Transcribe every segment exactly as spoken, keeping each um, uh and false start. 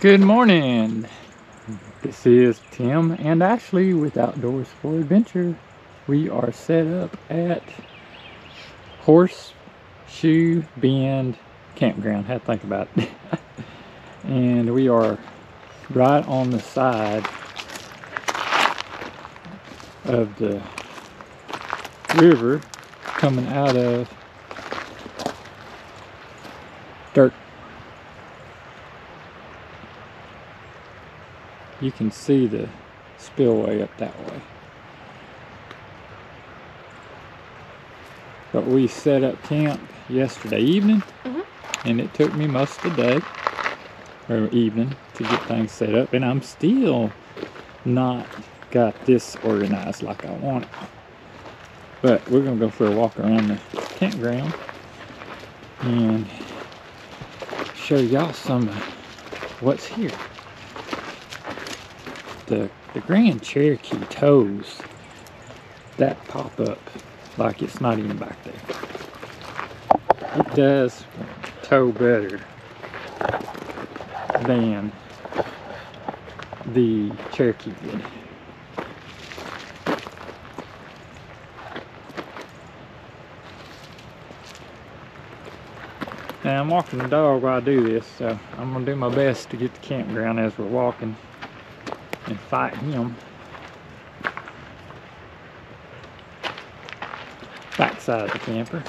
Good morning. This is Tim and Ashley with Outdoors for Adventure. We are set up at Horseshoe Bend Campground. Had to think about it. And we are right on the side of the river coming out of Dierks. You can see the spillway up that way. But we set up camp yesterday evening, mm-hmm. and it took me most of the day, or evening, to get things set up. And I'm still not got this organized like I want it. But we're going to go for a walk around the campground and show y'all some of what's here. The, the Grand Cherokee tows that pop up like it's not even back there. It does tow better than the Cherokee did. Now I'm walking the dog while I do this, so I'm gonna do my best to get the campground as we're walking and fight him. Backside of the camper.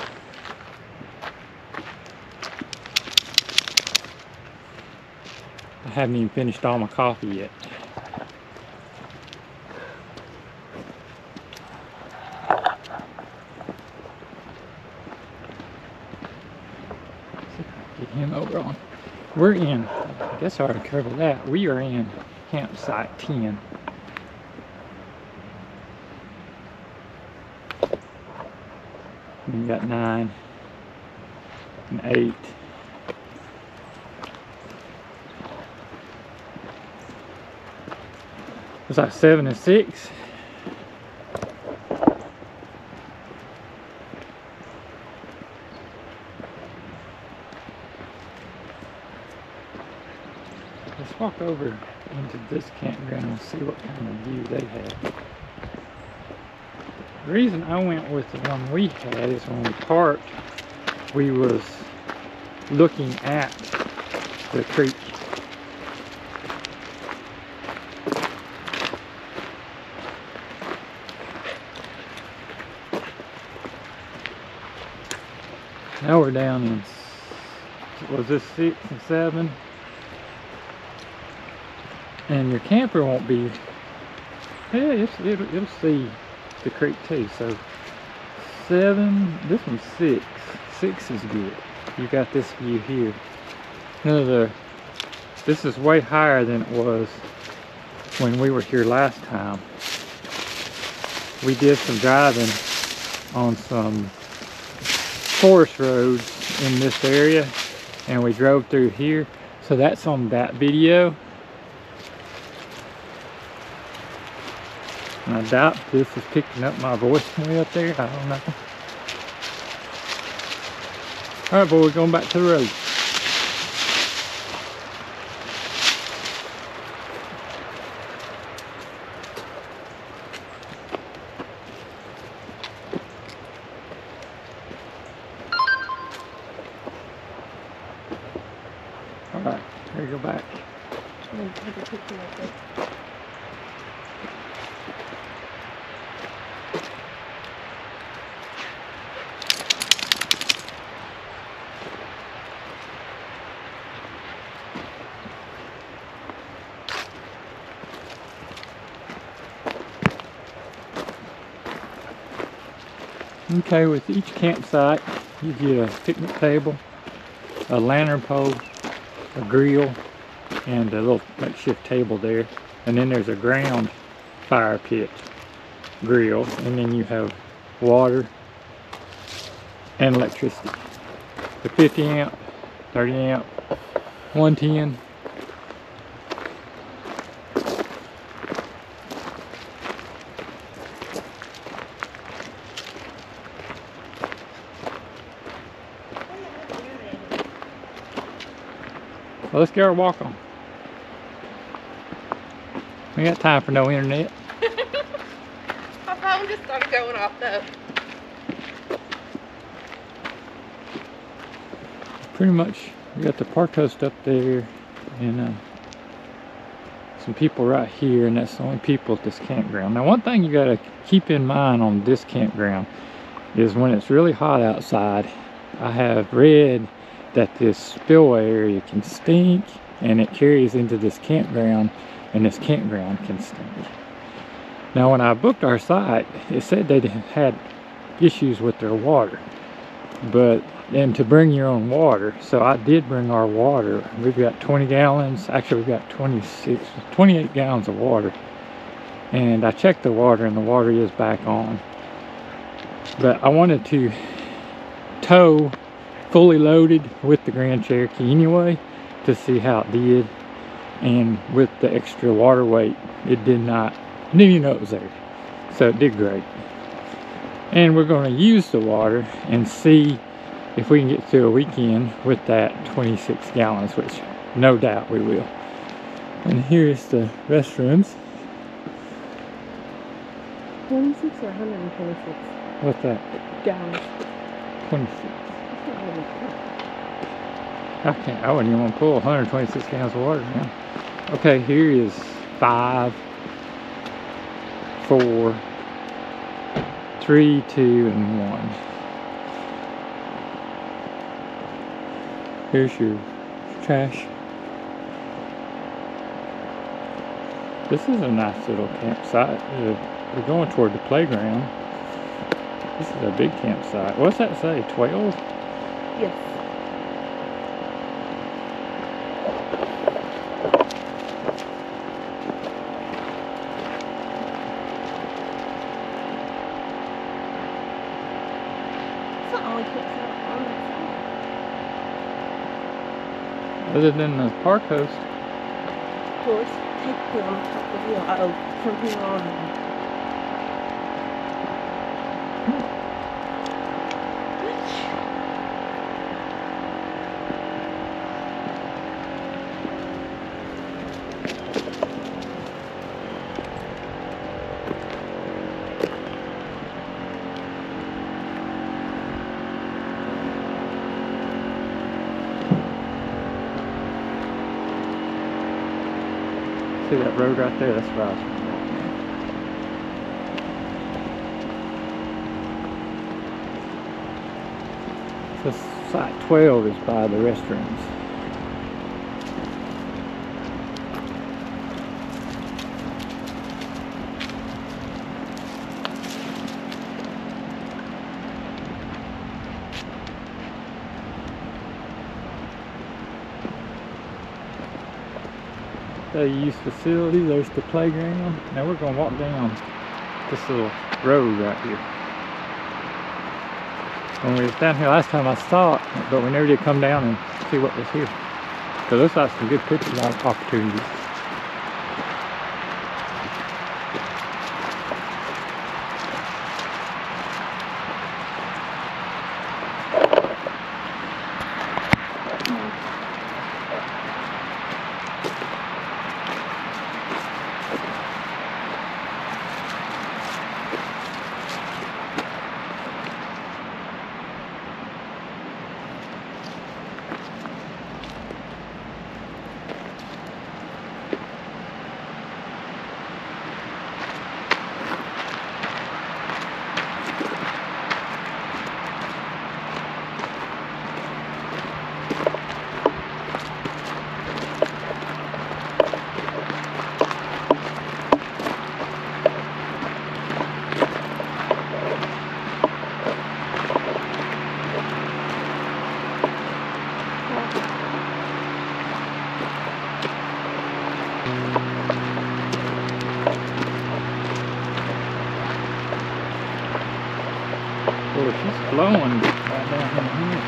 I haven't even finished all my coffee yet. Get him over on. We're in, I guess I already covered that. We are in Campsite ten. We got nine and eight. It's like seven and six. Let's walk over into this campground and see what kind of view they have. The reason I went with the one we had is when we parked, we was looking at the creek. Now we're down in, was this six and seven? And your camper won't be, yeah, it's, it'll, it'll see the creek too. So seven, this one's six. Six is good. You got this view here. Another, this is way higher than it was when we were here last time. We did some driving on some forest roads in this area, and we drove through here. So that's on that video. I doubt this is picking up my voice from way up there. I don't know. Alright, boy, we're going back to the road. Alright, here we go back. I'm going to take a picture of this. Okay, with each campsite, you get a picnic table, a lantern pole, a grill, and a little makeshift table there. And then there's a ground fire pit grill. And then you have water and electricity. The fifty amp, thirty amp, one ten. Let's get our walk on. We got time for no internet. My phone just started going off though. Pretty much, we got the park host up there and uh, some people right here, and that's the only people at this campground. Now one thing you got to keep in mind on this campground is when it's really hot outside, I have read that this spillway area can stink, and it carries into this campground, and this campground can stink. Now when I booked our site, it said they had issues with their water, but and to bring your own water, so I did bring our water. We've got twenty gallons, actually we've got twenty-six, twenty-eight gallons of water, and I checked the water and the water is back on. But I wanted to tow fully loaded with the Grand Cherokee anyway to see how it did, and with the extra water weight it did not, I didn't even know it was there, so it did great. And we're going to use the water and see if we can get through a weekend with that twenty-six gallons, which no doubt we will. And here's the restrooms. twenty-six or one hundred twenty-six? What's that? Gallons. twenty-six. I can't, I wouldn't even want to pull one hundred twenty-six gallons of water now. Okay, here is five, four, three, two, and one. Here's your trash. This is a nice little campsite. We're going toward the playground. This is a big campsite. What's that say? twelve? Yes. It's the only campsite on that side. Other than the park host. Of course, take it on top of the hill. Uh-oh, from here on. See that road right there? That's where I was from. So site twelve is by the restrooms. Use facility, there's the playground. Now we're going to walk down this little road right here. When we was down here last time I saw it, but we never did come down and see what was here. So looks like some good pictures on opportunities. She's blowing right down in here.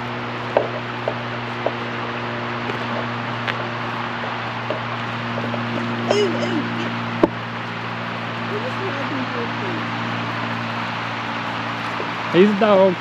Ooh, ooh. He's a dog.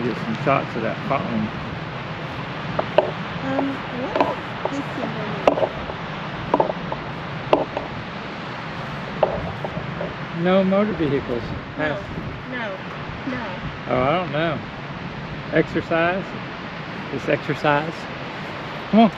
Get some shots of that fountain. Um, what is this thing? No motor vehicles. No, no, no. Oh, I don't know. Exercise? This exercise? Come on.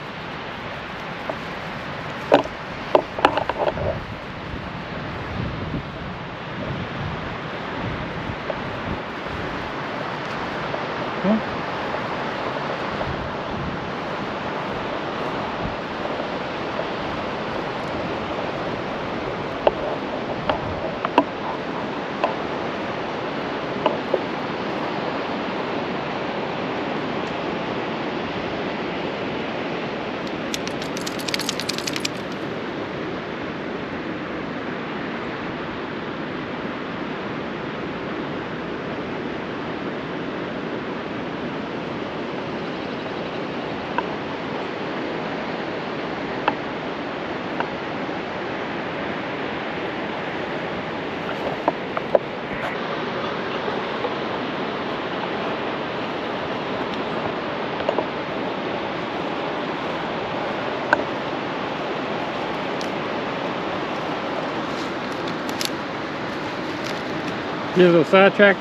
Get a little sidetrack.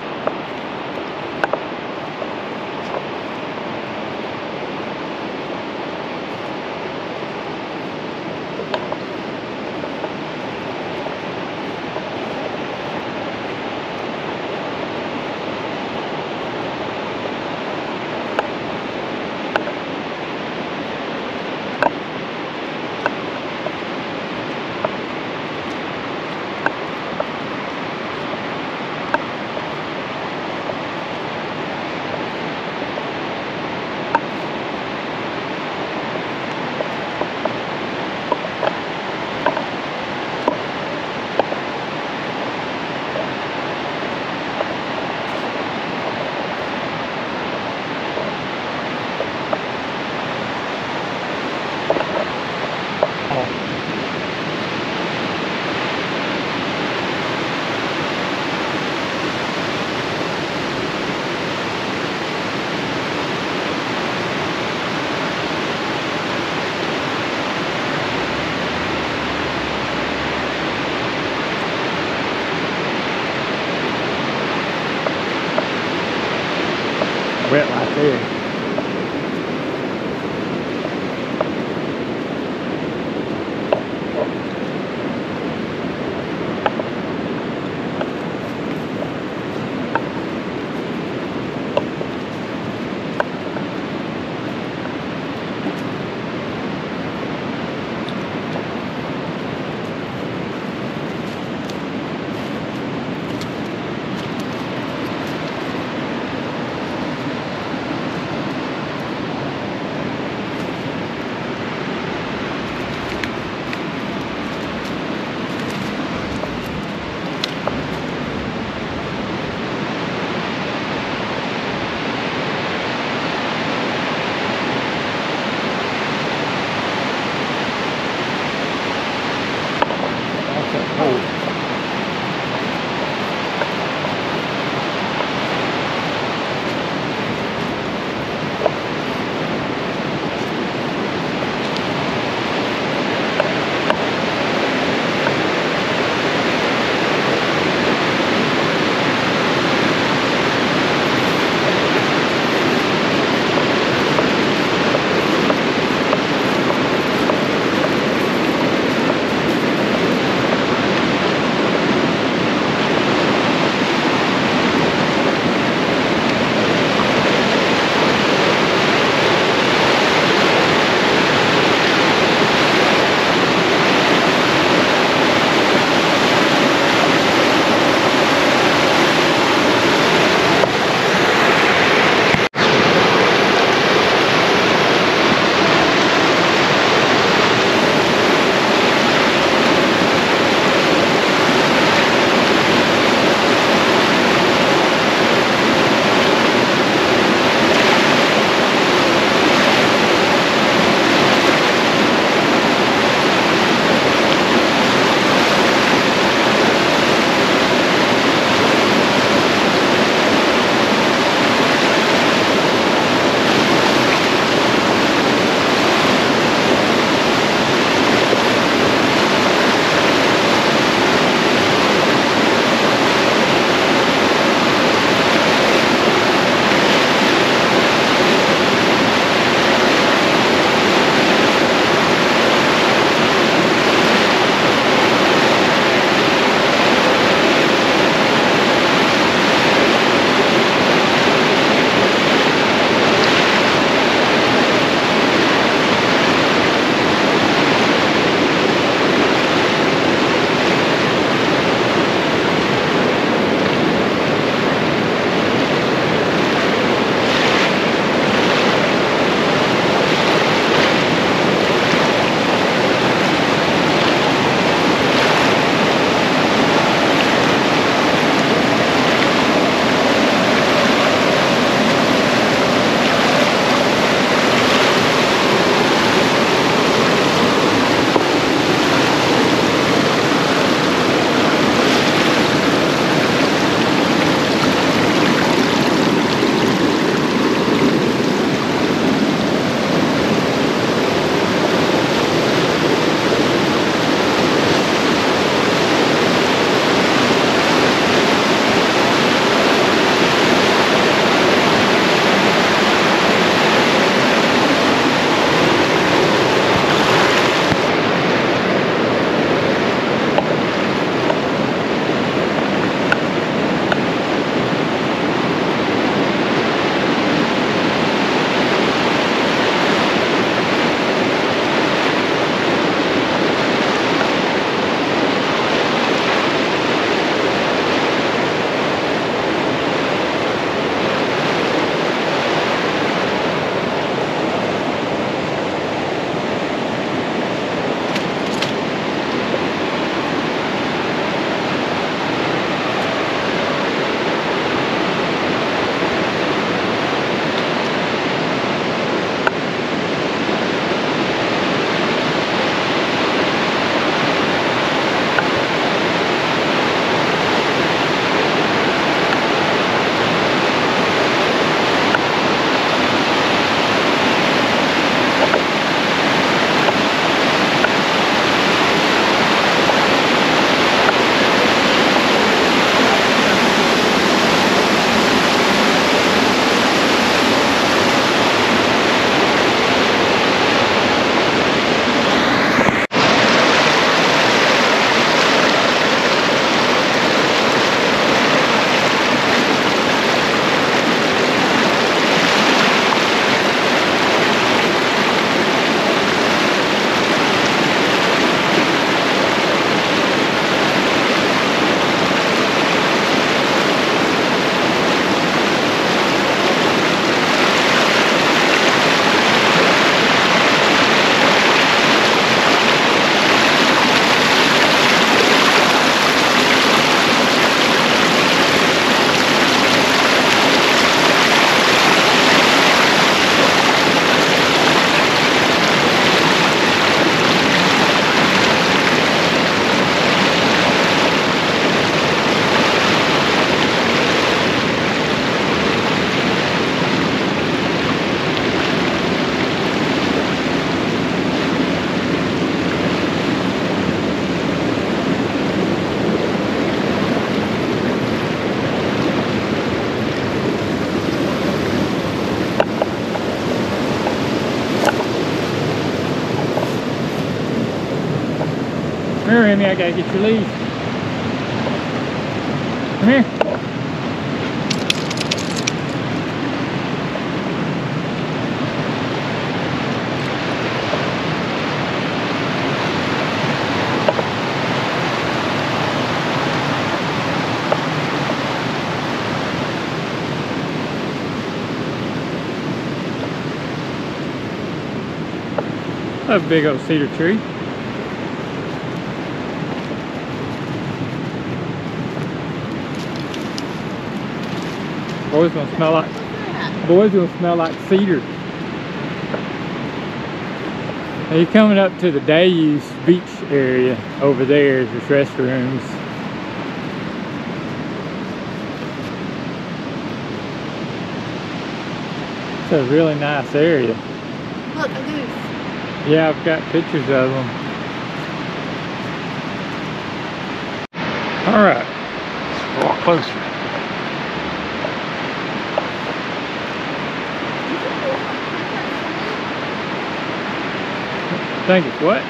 Come here, Emmy, I gotta get your lead. Come here. That's a big old cedar tree. Boys gonna smell like boys gonna smell like cedar. Now you're coming up to the day use beach area. Over there is just restrooms. It's a really nice area. Look, a goose. Yeah, I've got pictures of them. All right, let's walk closer. Thank you. What?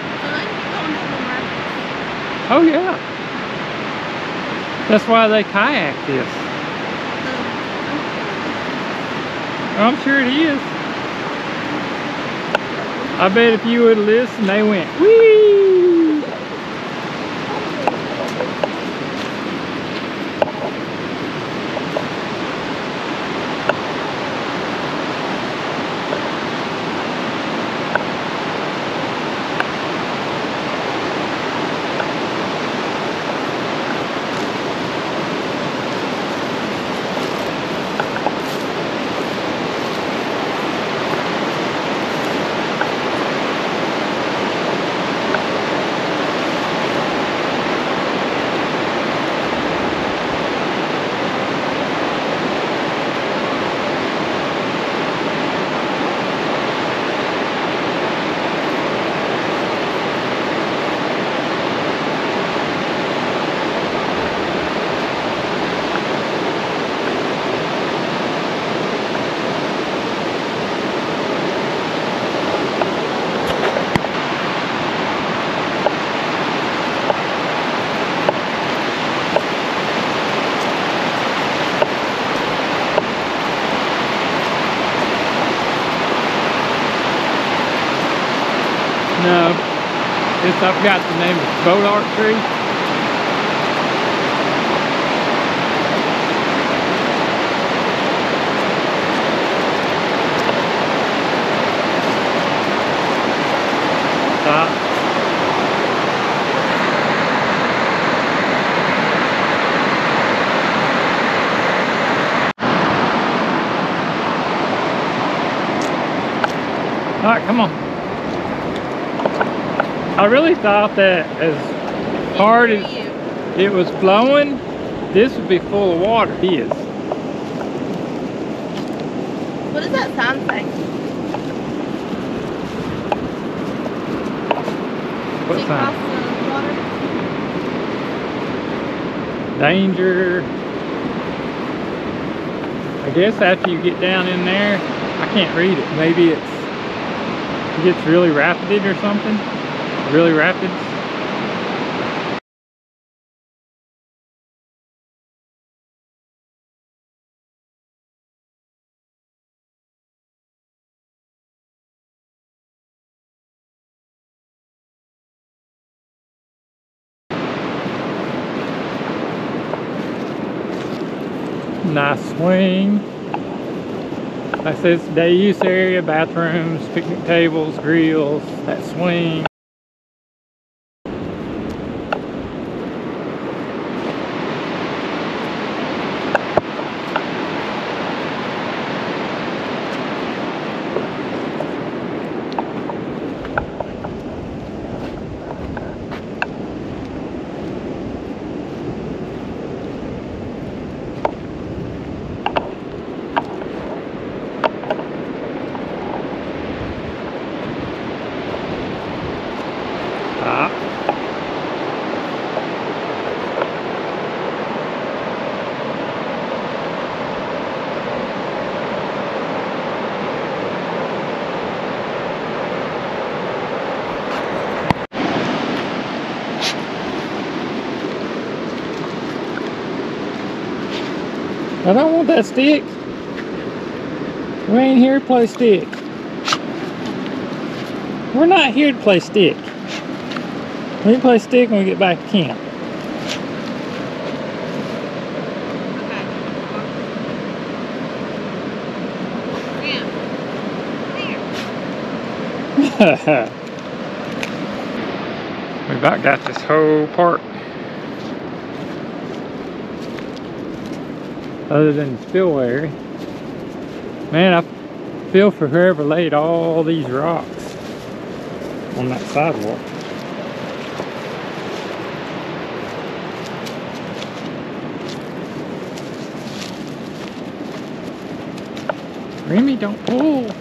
Oh yeah. That's why they kayak this. I'm sure it is. I bet if you would listen, they went whee. I forgot the name of the boat arc tree. Stop. All right, come on. I really thought that as hard as it was blowing, this would be full of water. It is. What does that sound like? What sound? Danger. I guess after you get down in there, I can't read it. Maybe it's, it gets really rapid or something. Really rapid. Nice swing. Like I said, it's day use area, bathrooms, picnic tables, grills, that swing. I don't want that stick. We ain't here to play stick. We're not here to play stick. We play stick when we get back to camp. We about got this whole park. Other than the spillway area. Man, I feel for whoever laid all these rocks on that sidewalk. Remy, don't pull.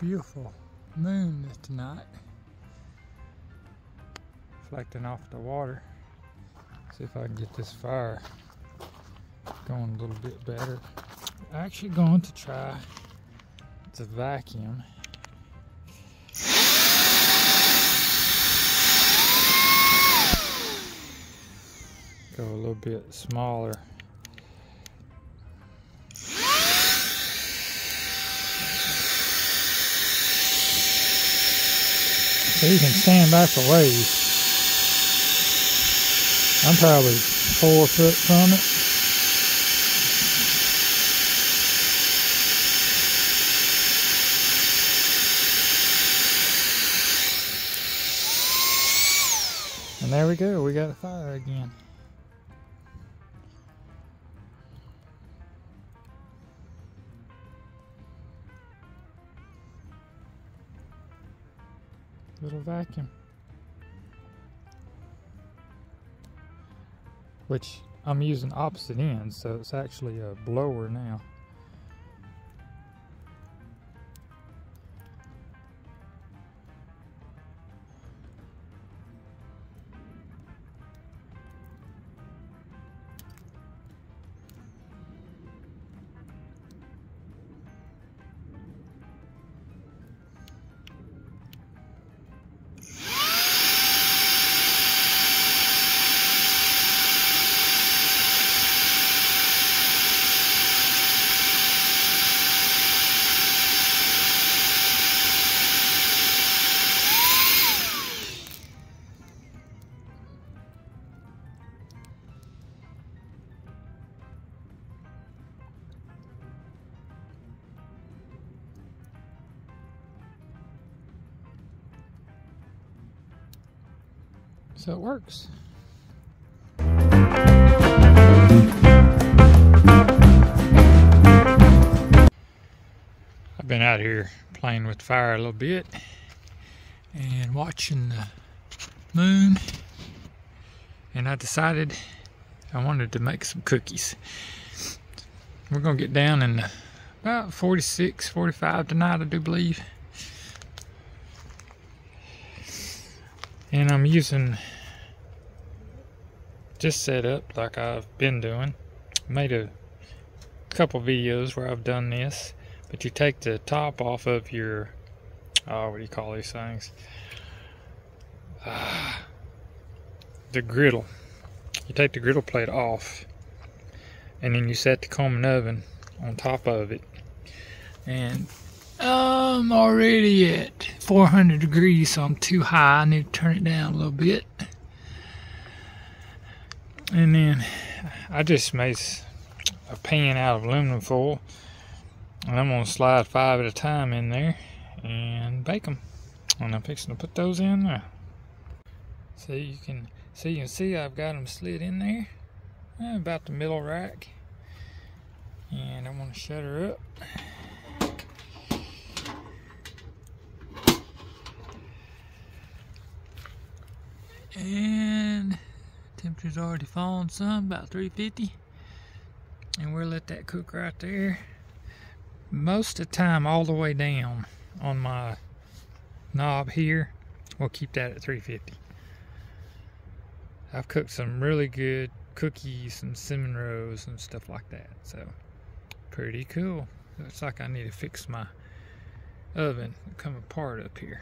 Beautiful moon this tonight, reflecting off the water. See if I can get this fire going a little bit better. I'm actually going to try to vacuum. Go a little bit smaller. So you can stand back a ways. I'm probably four foot from it. And there we go, we got a fire again. Little vacuum, which I'm using opposite ends, so it's actually a blower now. So it works. I've been out here playing with fire a little bit and watching the moon, and I decided I wanted to make some cookies. We're gonna get down in about forty-six, forty-five tonight, I do believe. And I'm using just set up like I've been doing. Made a couple videos where I've done this, but you take the top off of your, oh, what do you call these things? Uh, the griddle. You take the griddle plate off, and then you set the Coleman oven on top of it. And I'm already at four hundred degrees, so I'm too high. I need to turn it down a little bit. And then I just made a pan out of aluminum foil, and I'm gonna slide five at a time in there and bake them. And I'm fixing to put those in there. So you can see, you can see I've got them slid in there, about the middle rack. And I'm gonna shut her up. And temperature's already fallen some, about three fifty, and we'll let that cook right there most of the time, all the way down on my knob here. We'll keep that at three fifty. I've cooked some really good cookies, some cinnamon rolls and stuff like that, so pretty cool. Looks like I need to fix my oven. It'll come apart up here.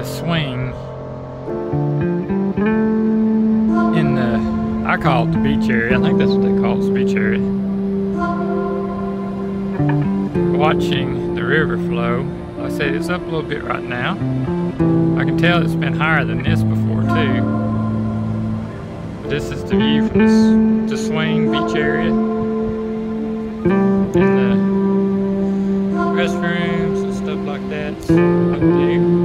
the swing in the, I call it the beach area. I think that's what they call it, the beach area. Watching the river flow. Like I said, it's up a little bit right now. I can tell it's been higher than this before too. But this is the view from this, the swing beach area. And the restrooms and stuff like that up there.